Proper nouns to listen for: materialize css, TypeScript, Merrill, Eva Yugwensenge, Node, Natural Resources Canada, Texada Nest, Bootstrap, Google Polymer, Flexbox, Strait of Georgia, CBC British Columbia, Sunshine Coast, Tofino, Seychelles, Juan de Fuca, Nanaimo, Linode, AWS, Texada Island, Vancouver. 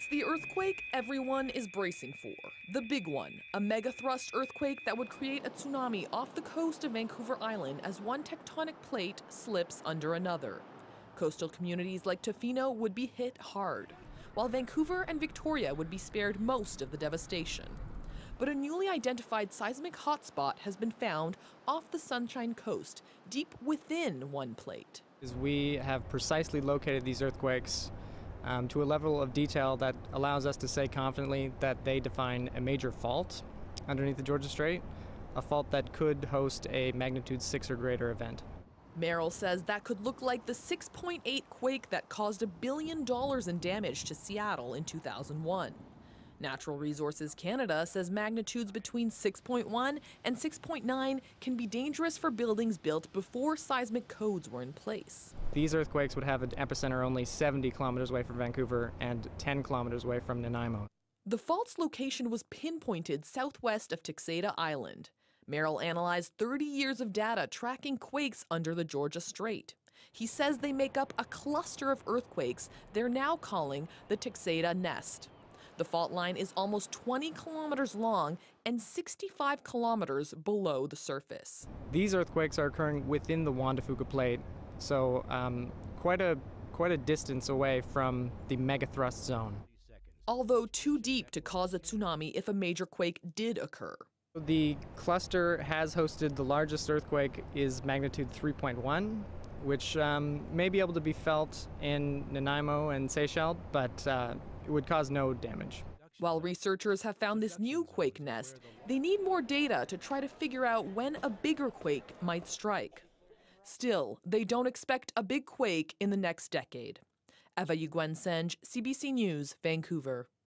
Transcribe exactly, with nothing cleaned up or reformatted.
It's the earthquake everyone is bracing for. The big one, a megathrust earthquake that would create a tsunami off the coast of Vancouver Island as one tectonic plate slips under another. Coastal communities like Tofino would be hit hard, while Vancouver and Victoria would be spared most of the devastation. But a newly identified seismic hotspot has been found off the Sunshine Coast, deep within one plate. We have precisely located these earthquakes Um, to a level of detail that allows us to say confidently that they define a major fault underneath the Georgia Strait, a fault that could host a magnitude six or greater event. Merrill says that could look like the six point eight quake that caused a billion dollars in damage to Seattle in two thousand one. Natural Resources Canada says magnitudes between six point one and six point nine can be dangerous for buildings built before seismic codes were in place. These earthquakes would have an epicenter only seventy kilometers away from Vancouver and ten kilometers away from Nanaimo. The fault's location was pinpointed southwest of Texada Island. Merrill analyzed thirty years of data tracking quakes under the Georgia Strait. He says they make up a cluster of earthquakes they're now calling the Texada Nest. The fault line is almost twenty kilometers long and sixty-five kilometers below the surface. These earthquakes are occurring within the Juan de Fuca plate, so um, quite a quite a distance away from the megathrust zone. Although too deep to cause a tsunami if a major quake did occur. The cluster has hosted the largest earthquake, is magnitude three point one, which um, may be able to be felt in Nanaimo and Seychelles, but uh, it would cause no damage. While researchers have found this new quake nest, they need more data to try to figure out when a bigger quake might strike. Still, they don't expect a big quake in the next decade. Eva Yugwensenge, C B C News, Vancouver.